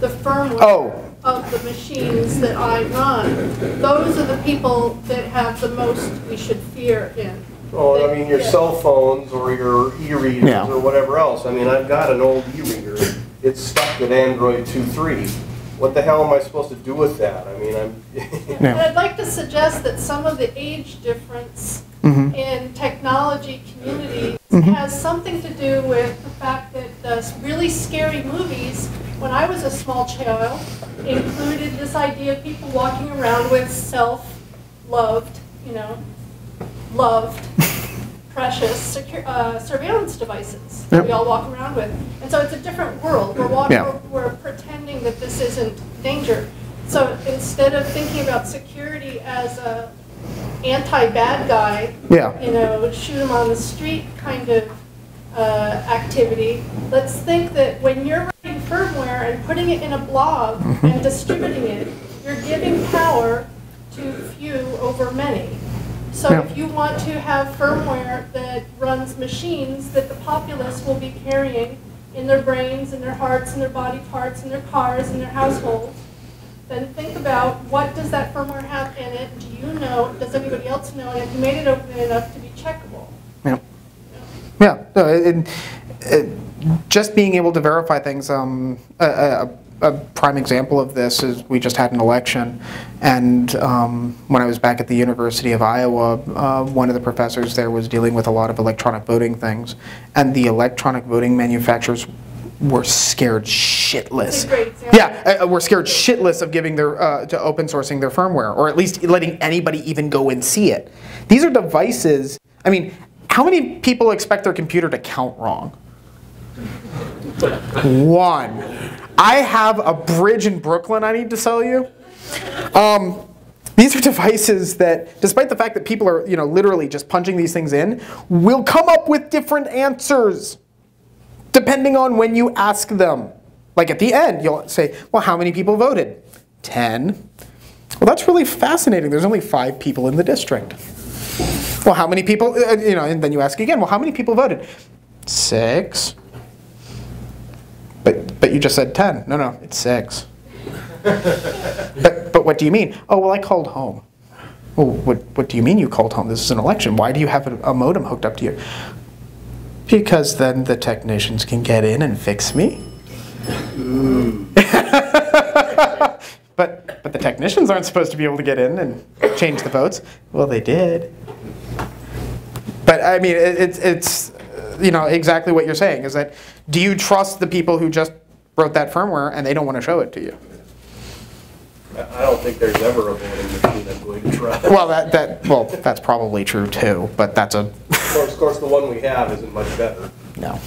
the firmware oh. of the machines that I run. Those are the people that have the most we should fear in. Oh, I mean your yeah. cell phones or your e-readers yeah. or whatever else. I mean, I've got an old e-reader. It's stuck at Android two point three. What the hell am I supposed to do with that? I mean, I'm... yeah. And I'd like to suggest that some of the age difference Mm-hmm. in technology communities mm-hmm. has something to do with the fact that the really scary movies, when I was a small child, included this idea of people walking around with self-loved, you know, loved, precious secure, uh, surveillance devices that yep. we all walk around with. And so it's a different world. We're, walking, yeah. we're, we're pretending that this isn't danger. So instead of thinking about security as a anti-bad guy, yeah. you know, shoot him on the street kind of uh, activity. Let's think that when you're writing firmware and putting it in a blog mm-hmm. and distributing it, you're giving power to few over many. So yeah. if you want to have firmware that runs machines that the populace will be carrying in their brains, in their hearts, in their body parts, in their cars, in their households, then think about what does that firmware have in it? Do you know? Does anybody else know? And have you made it open enough to be checkable? Yeah. Yeah. No, it, it, just being able to verify things. Um, a, a, a prime example of this is we just had an election, and um, when I was back at the University of Iowa, uh, one of the professors there was dealing with a lot of electronic voting things, and the electronic voting manufacturers were scared shitless. Yeah, uh, we're scared shitless of giving their uh, to open sourcing their firmware, or at least letting anybody even go and see it. These are devices. I mean, how many people expect their computer to count wrong? One. I have a bridge in Brooklyn I need to sell you. Um, These are devices that, despite the fact that people are, you know, literally just punching these things in, will come up with different answers depending on when you ask them. Like at the end, you'll say, well, how many people voted? ten. Well, that's really fascinating. There's only five people in the district. Well, how many people, you know, and then you ask again, well, how many people voted? six. But, but you just said ten. No, no, it's six. but, but what do you mean? Oh, well, I called home. Well, what, what do you mean you called home? This is an election. Why do you have a, a modem hooked up to you? Because then the technicians can get in and fix me. but but the technicians aren't supposed to be able to get in and change the votes. Well, they did. But I mean, it, it's it's you know exactly what you're saying is that do you trust the people who just wrote that firmware and they don't want to show it to you? I don't think there's ever a voting machine I'm going to try. Well, that that well that's probably true too. But that's a Of course, the one we have isn't much better. No.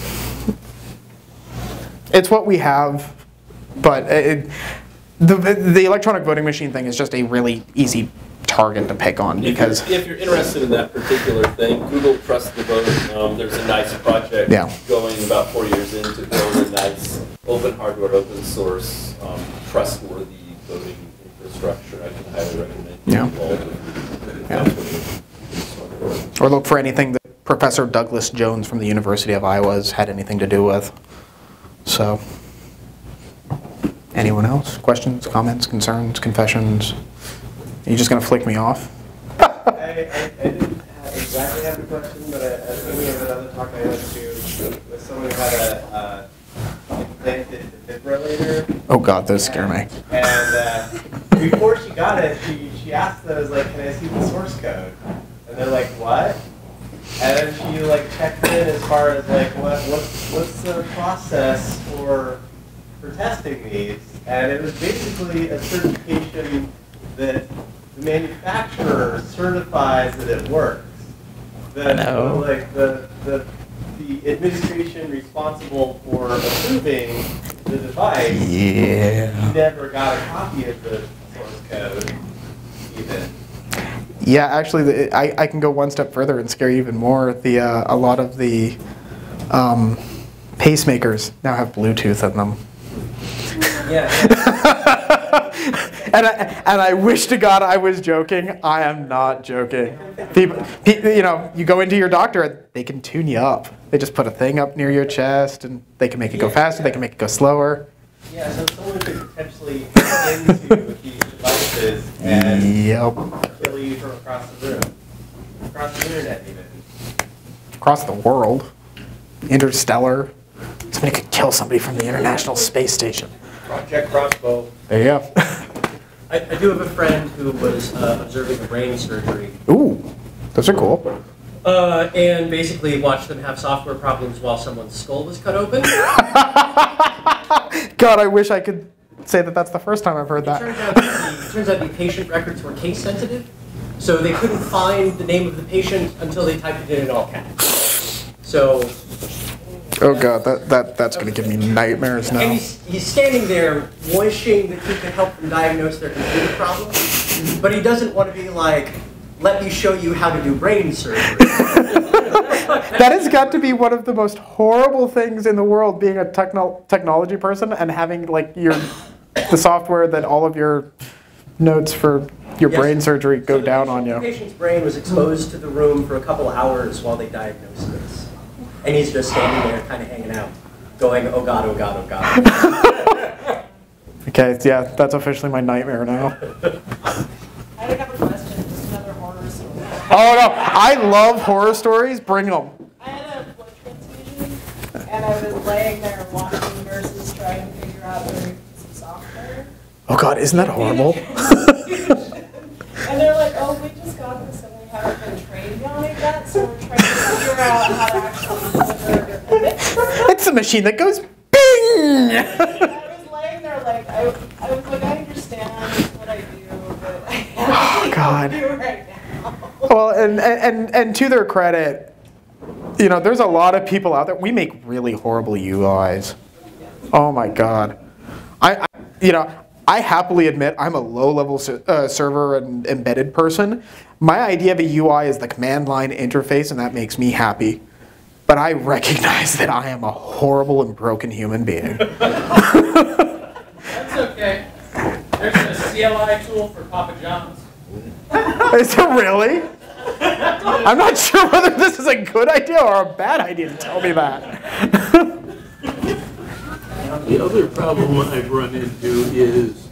It's what we have, but it, the the electronic voting machine thing is just a really easy target to pick on because if you're, if you're interested in that particular thing, Google Trust the Vote. Um, there's a nice project yeah. going about four years in to build a nice open hardware, open source, um, trustworthy voting infrastructure. I can highly recommend. Yeah. People. Yeah. Or look for anything that Professor Douglas Jones from the University of Iowa has had anything to do with. So, anyone else? Questions, comments, concerns, confessions? Are you just going to flick me off? I, I, I didn't have exactly have a question, but I, I was thinking of another talk I went to with someone who had a uh, implanted defibrillator. Oh God, those scare me. And uh, before she got it, she, she asked those, like, can I see the source code? And they're like, what? And then she like checked in as far as like what what's what's the process for for testing these, and it was basically a certification that the manufacturer certifies that it works. The, no. like the the the administration responsible for approving the device yeah. never got a copy of the source code even. Yeah, actually, the, I, I can go one step further and scare you even more. The, uh, a lot of the um, pacemakers now have Bluetooth in them. Yeah. and, I, and I wish to God I was joking. I am not joking. People, you know, you go into your doctor, they can tune you up. They just put a thing up near your chest, and they can make it yeah, go faster, yeah. they can make it go slower. Yeah, so someone could potentially get into these devices and yep. kill you from across the room. Across the internet, even. Across the world. Interstellar. Somebody could kill somebody from the International Space Station. Project Crossbow. There you go. I, I do have a friend who was uh, observing a brain surgery. Ooh, those are cool. Uh, and basically watched them have software problems while someone's skull was cut open. God, I wish I could say that that's the first time I've heard that. It turns out the, it turns out the patient records were case sensitive, so they couldn't find the name of the patient until they typed it in in all caps. So. Oh God, that, that, that's going to give me nightmares now. And he's, he's standing there wishing that he could help them diagnose their computer problem, but he doesn't want to be like, let me show you how to do brain surgery. That has got to be one of the most horrible things in the world, being a techno technology person and having like your the software that all of your notes for your yes. brain surgery go so down patient, on you. The patient's brain was exposed to the room for a couple hours while they diagnosed this. And he's just standing there kind of hanging out, going, oh God, oh God, oh God. Okay, yeah, that's officially my nightmare now. I had a couple of questions. Oh no, I love horror stories, bring them. I had a blood transfusion, and I was laying there watching nurses trying to figure out their some software. Oh God, isn't that horrible? And they're like, oh, we just got this and we haven't been trained on it yet, so we're trying to figure out how to actually deliver it. It's a machine that goes bing! I was laying there like, I, I was like, I understand what I do, but I have oh, God. do right now. Well, and, and, and to their credit, you know, there's a lot of people out there. We make really horrible U Is. Oh my God. I, I you know, I happily admit I'm a low-level uh, server and embedded person. My idea of a U I is the command line interface, and that makes me happy. But I recognize that I am a horrible and broken human being. That's okay. There's a C L I tool for Papa John's. Is it really? I'm not sure whether this is a good idea or a bad idea to tell me that. The other problem I've run into is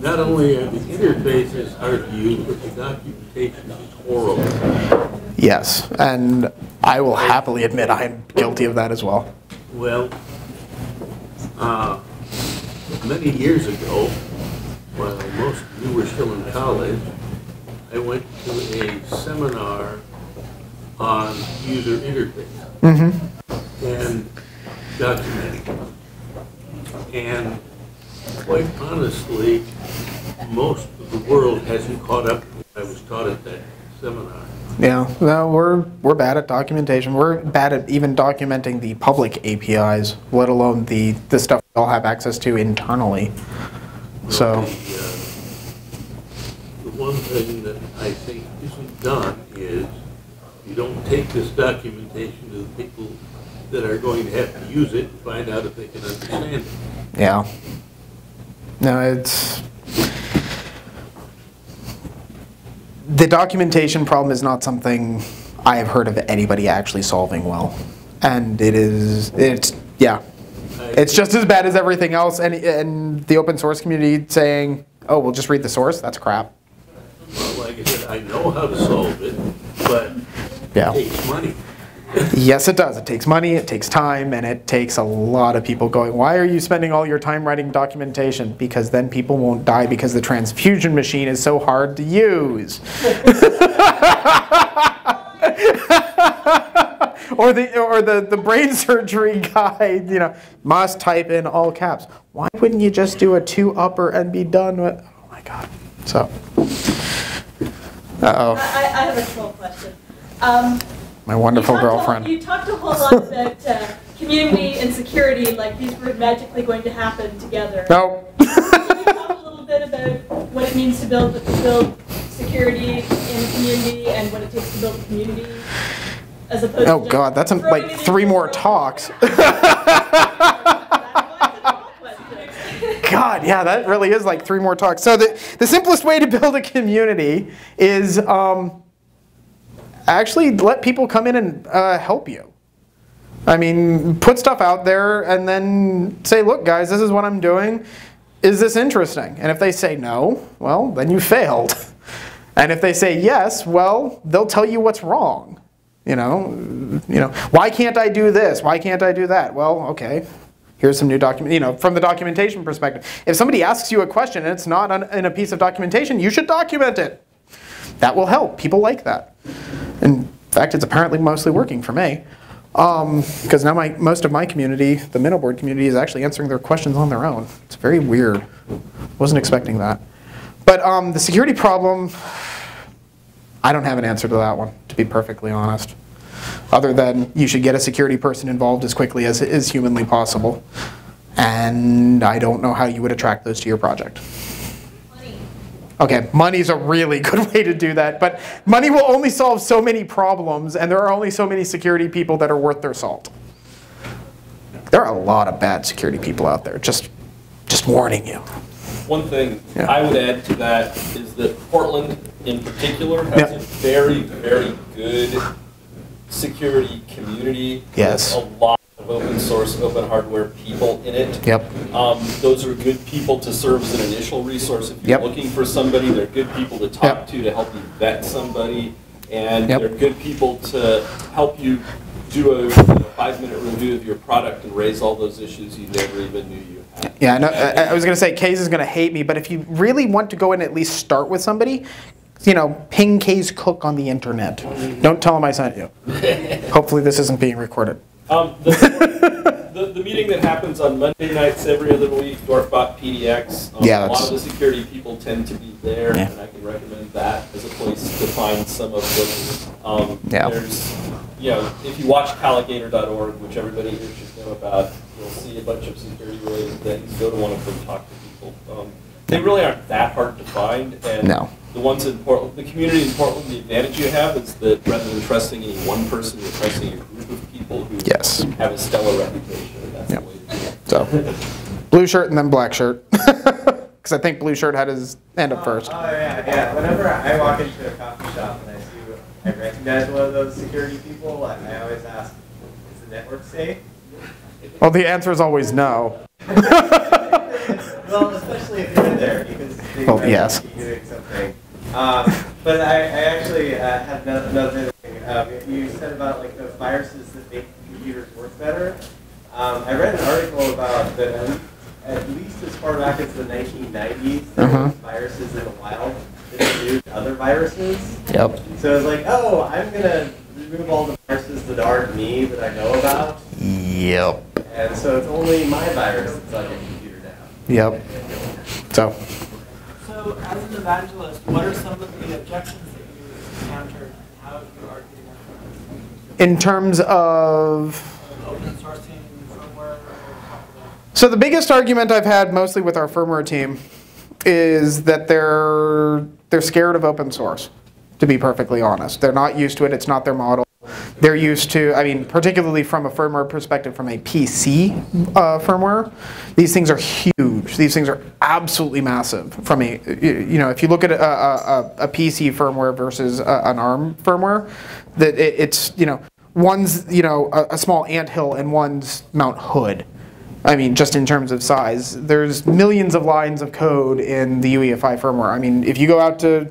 not only are the interfaces hard to use, but the documentation is horrible. Yes, and I will happily admit I am guilty of that as well. Well, uh, many years ago, while most of you were still in college, I went to a seminar on user interface mm-hmm. and documenting. And quite honestly, most of the world hasn't caught up to what I was taught at that seminar. Yeah, no, we're, we're bad at documentation. We're bad at even documenting the public A P Is, let alone the, the stuff we all have access to internally. So. The, uh, One thing that I think isn't done is you don't take this documentation to the people that are going to have to use it and find out if they can understand it. Yeah. No, it's... The documentation problem is not something I have heard of anybody actually solving well. And it is, it's, yeah. It's just as bad as everything else, and, and the open source community saying, oh, we'll just read the source, that's crap. Well, like I said, I know how to solve it, but yeah. It takes money. Yes, it does. It takes money, it takes time, and it takes a lot of people going, why are you spending all your time writing documentation? Because then people won't die because the transfusion machine is so hard to use. Or the or the, the brain surgery guy, you know, must type in all caps. Why wouldn't you just do a two upper and be done with? Oh my God. So. Uh oh. I, I have a troll question. Um, my wonderful you girlfriend. A, you talked a whole lot about uh, community and security, like these were magically going to happen together. No. Can you talk a little bit about what it means to build to build security in community and what it takes to build a community? As opposed oh to God, that's like three more talks. God, yeah, that really is like three more talks. So the, the simplest way to build a community is um, actually let people come in and uh, help you. I mean, put stuff out there and then say, look guys, this is what I'm doing. Is this interesting? And if they say no, well, then you failed. And if they say yes, well, they'll tell you what's wrong. You know, you know, why can't I do this? Why can't I do that? Well, okay, here's some new document, you know, from the documentation perspective. If somebody asks you a question and it's not on, in a piece of documentation, you should document it. That will help. People like that. In fact, it's apparently mostly working for me. Um, because now my, most of my community, the Minnowboard community, is actually answering their questions on their own. It's very weird. Wasn't expecting that. But um, the security problem, I don't have an answer to that one, to be perfectly honest. Other than you should get a security person involved as quickly as it is humanly possible. And I don't know how you would attract those to your project. Money. Okay, money's a really good way to do that, but money will only solve so many problems, and there are only so many security people that are worth their salt. There are a lot of bad security people out there, just, just warning you. One thing yeah. I would add to that is that Portland in particular has yep. a very, very good security community. Yes. With a lot of open source, open hardware people in it. Yep. Um, those are good people to serve as an initial resource. If you're yep. looking for somebody, they're good people to talk yep. to to help you vet somebody. And yep. they're good people to help you do a you know, five-minute review of your product and raise all those issues you never even knew you had. Yeah, no, I, I was going to say, Kays is going to hate me, but if you really want to go and at least start with somebody, you know, ping K's cook on the internet. Don't tell him I sent you. Hopefully this isn't being recorded. Um, the, the, the meeting that happens on Monday nights every other week, Dwarfbot P D X, um, yeah, a lot of the security people tend to be there, yeah. and I can recommend that as a place to find some of those. Um, yeah. There's, you know, if you watch Calligator dot org, which everybody here should know about, you'll see a bunch of security-related things. Go to one of them, talk to people. Um, they really aren't that hard to find. And no. The ones in Portland, the community in Portland, the advantage you have is that rather than trusting any one person, you're trusting a group of people who yes. have a stellar reputation. That's yep. the way to do it. So, blue shirt and then black shirt. Because I think blue shirt had his hand up first. Oh, oh yeah, yeah. Whenever I walk into a coffee shop and I see, I recognize one of those security people, and I always ask, is the network safe? Well, the answer is always no. Well, especially if you're there, because they well, might yes. be doing something. Um, but I, I actually uh, had another thing. Um, you said about like those viruses that make computers work better. Um, I read an article about that at least as far back as the nineteen nineties, there uh-huh. were viruses in the wild that used other viruses. Yep. So I was like, oh, I'm going to remove all the viruses that aren't me that I know about. Yep. And so it's only my virus that's on it. Yep. So. So, as an evangelist, what are some of the objections that you encountered and how you argued against them? In terms of open sourcing firmware? So the biggest argument I've had, mostly with our firmware team, is that they're they're scared of open source. To be perfectly honest, they're not used to it. It's not their model. they're used to, I mean, particularly from a firmware perspective, from a P C uh, firmware, these things are huge. These things are absolutely massive. From a, you know, if you look at a, a, a P C firmware versus a, an ARM firmware, that it, it's, you know, one's, you know, a, a small anthill and one's Mount Hood. I mean, just in terms of size, there's millions of lines of code in the U E F I firmware. I mean, if you go out to,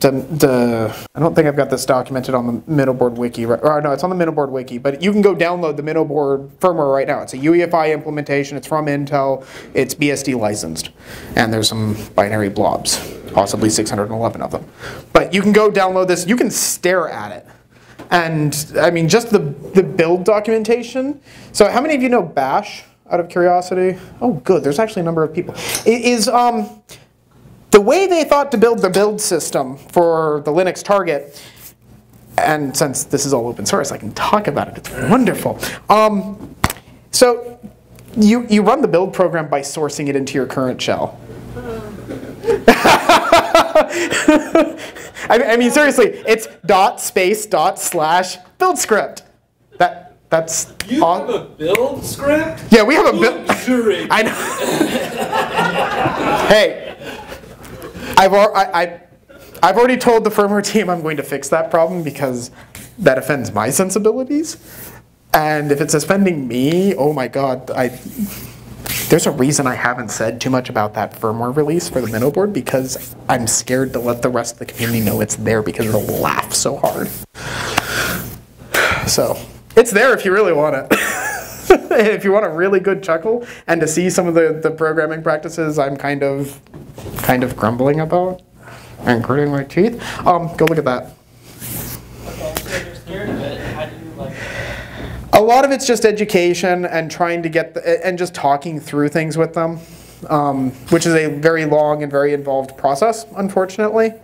to, to I don't think I've got this documented on the Minnowboard wiki, right? Or no, it's on the Minnowboard wiki, but you can go download the Minnowboard firmware right now. It's a U E F I implementation, it's from Intel, it's B S D licensed, and there's some binary blobs, possibly six hundred eleven of them. But you can go download this, you can stare at it. And I mean, just the, the build documentation. So how many of you know Bash? Out of curiosity, oh good, there's actually a number of people. It is um, the way they thought to build the build system for the Linux target, and since this is all open source, I can talk about it, it's wonderful. Um, so you, you run the build program by sourcing it into your current shell. I, I mean seriously, it's dot space dot slash build script. That, That's you have a build script? Yeah, we have a build. I know. Hey, I've al I, I, I've already told the firmware team I'm going to fix that problem because that offends my sensibilities, and if it's offending me, oh my god, I. There's a reason I haven't said too much about that firmware release for the Minnowboard because I'm scared to let the rest of the community know it's there because they'll laugh so hard. So. It's there if you really want it. If you want a really good chuckle and to see some of the, the programming practices I'm kind of kind of grumbling about and gritting my teeth, um, go look at that. Okay, so you're scared of it. How do you like that? A lot of it's just education and trying to get the, and just talking through things with them, um, which is a very long and very involved process, unfortunately.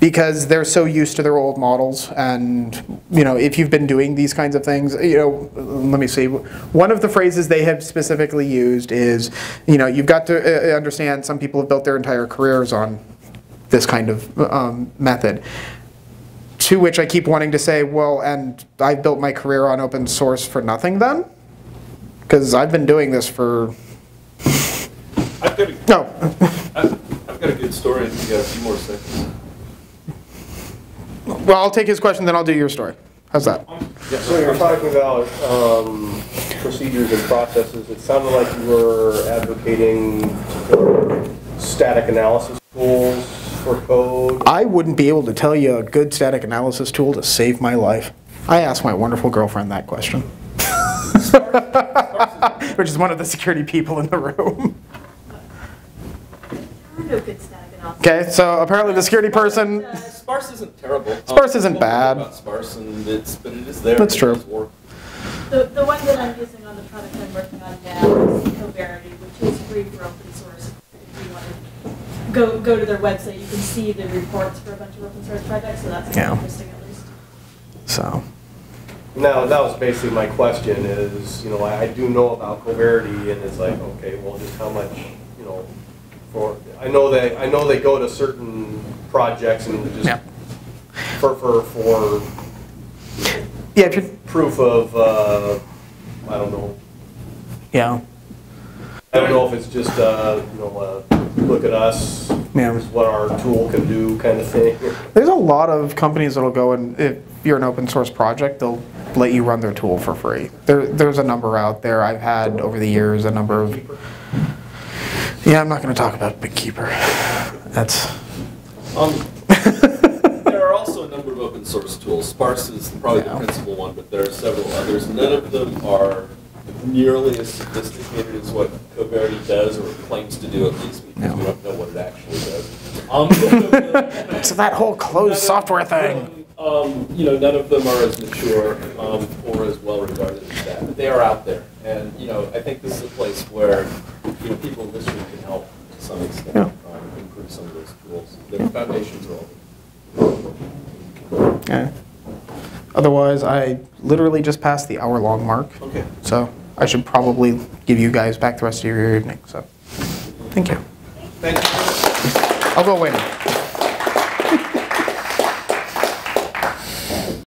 Because they're so used to their old models, and you know, if you've been doing these kinds of things, you know, let me see. One of the phrases they have specifically used is, you know, you've got to understand some people have built their entire careers on this kind of um, method. To which I keep wanting to say, well, and I've built my career on open source for nothing then, because I've been doing this for. I've got a, no. I've, I've got a good story. If you got a few more seconds. Well, I'll take his question, then I'll do your story. How's that? So you were talking about um, procedures and processes. It sounded like you were advocating for static analysis tools for code. I wouldn't be able to tell you a good static analysis tool to save my life. I asked my wonderful girlfriend that question, which is one of the security people in the room. Okay, so apparently the security person. Uh, sparse isn't terrible. Sparse isn't bad. About sparse and it's, but it is there. That's true. The, the one that I'm using on the product I'm working on now is Coverity, which is free for open source. If you want to go go to their website, you can see the reports for a bunch of open source projects. So that's yeah. interesting, at least. So. Now that was basically my question. Is you know I, I do know about Coverity, and it's like okay, well, just how much you know. Or I know they I know they go to certain projects and just yeah. for for for yeah, if you're, proof of uh, I don't know. Yeah. I don't know if it's just uh, you know uh, look at us, yeah. This is what our tool can do kind of thing. There's a lot of companies that'll go and if you're an open source project, they'll let you run their tool for free. There there's a number out there. I've had over the years a number of. Yeah, I'm not going to talk about BitKeeper. That's. Um, there are also a number of open source tools. Sparse is probably yeah. the principal one, but there are several others. None of them are nearly as sophisticated as what Coverity does or claims to do, at least because yeah. we don't know what it actually does. Um, so that whole closed software thing. Um, you know, none of them are as mature um, or as well regarded as that, but they are out there. And you know, I think this is a place where you know, people in this room can help to some extent yeah. um, improve some of those tools. Their yeah. foundations are all there. Okay. Otherwise, I literally just passed the hour-long mark. Okay. So I should probably give you guys back the rest of your evening. So, thank you. Thank you. I'll go away now.